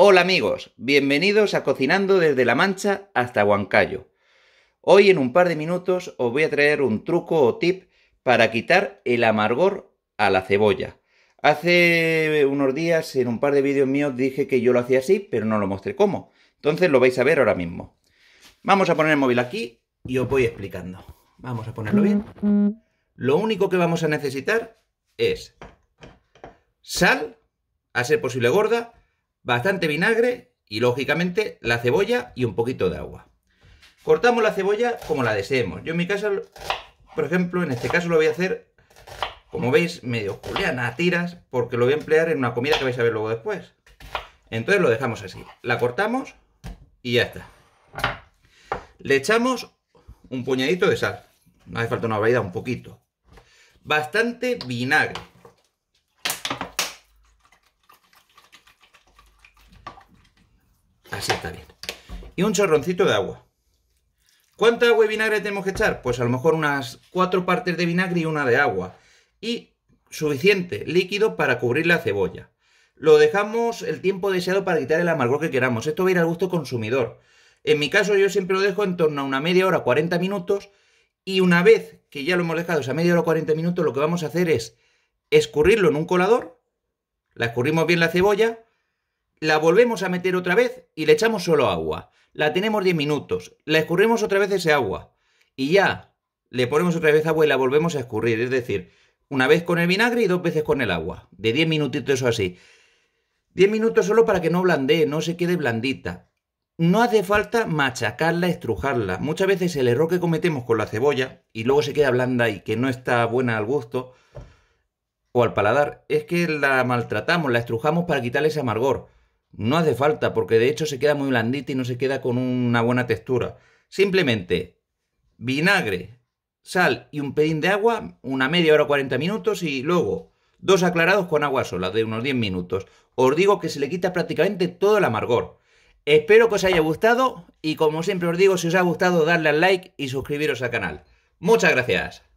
Hola amigos, bienvenidos a Cocinando desde la Mancha hasta Huancayo. Hoy en un par de minutos os voy a traer un truco o tip para quitar el amargor a la cebolla. Hace unos días en un par de vídeos míos dije que yo lo hacía así, pero no lo mostré cómo. Entonces lo vais a ver ahora mismo. Vamos a poner el móvil aquí y os voy explicando. Vamos a ponerlo bien. Lo único que vamos a necesitar es sal, a ser posible gorda, bastante vinagre y lógicamente la cebolla y un poquito de agua. Cortamos la cebolla como la deseemos. Yo en mi casa, por ejemplo, en este caso lo voy a hacer, como veis, medio juliana a tiras, porque lo voy a emplear en una comida que vais a ver luego después. Entonces lo dejamos así, la cortamos y ya está. Le echamos un puñadito de sal, no hace falta una variedad, un poquito, bastante vinagre. Así está bien. Y un chorroncito de agua. ¿Cuánta agua y vinagre tenemos que echar? Pues a lo mejor unas 4 partes de vinagre y una de agua. Y suficiente líquido para cubrir la cebolla. Lo dejamos el tiempo deseado para quitar el amargor que queramos. Esto va a ir al gusto consumidor. En mi caso yo siempre lo dejo en torno a una media hora, 40 minutos. Y una vez que ya lo hemos dejado esa media hora, 40 minutos, lo que vamos a hacer es escurrirlo en un colador. La escurrimos bien la cebolla. La volvemos a meter otra vez y le echamos solo agua. La tenemos 10 minutos, la escurrimos otra vez ese agua y ya le ponemos otra vez agua y la volvemos a escurrir. Es decir, una vez con el vinagre y 2 veces con el agua. De 10 minutitos o así. 10 minutos solo para que no blandee, no se quede blandita. No hace falta machacarla, estrujarla. Muchas veces el error que cometemos con la cebolla y luego se queda blanda y que no está buena al gusto o al paladar, es que la maltratamos, la estrujamos para quitarle ese amargor. No hace falta, porque de hecho se queda muy blandita y no se queda con una buena textura. Simplemente vinagre, sal y un pelín de agua, una media hora o 40 minutos y luego 2 aclarados con agua sola de unos 10 minutos. Os digo que se le quita prácticamente todo el amargor. Espero que os haya gustado y como siempre os digo, si os ha gustado, darle al like y suscribiros al canal. Muchas gracias.